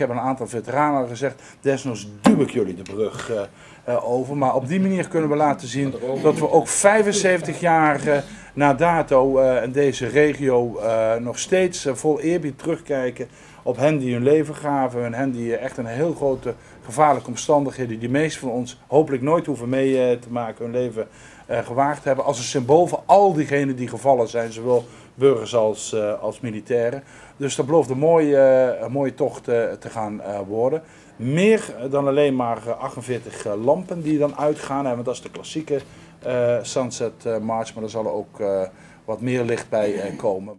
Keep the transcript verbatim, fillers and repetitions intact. heb aan een aantal veteranen gezegd, desnoods duw ik jullie de brug uh, uh, over. Maar op die manier kunnen we laten zien dat we ook vijfenzeventig jaar uh, na dato uh, in deze regio uh, nog steeds uh, vol eerbied terugkijken op hen die hun leven gaven. En hen die uh, echt een heel grote gevaarlijke omstandigheden die de meesten van ons hopelijk nooit hoeven mee uh, te maken hun leven uh, gewaagd hebben. Als een symbool voor al diegenen die gevallen zijn, zowel burgers als, uh, als militairen. Dus dat belooft een mooie, uh, een mooie tocht uh, te gaan uh, worden. Meer dan alleen maar achtenveertig uh, lampen die dan uitgaan. Hè, want dat is de klassieke uh, Sunset March, maar er zal ook uh, wat meer licht bij uh, komen.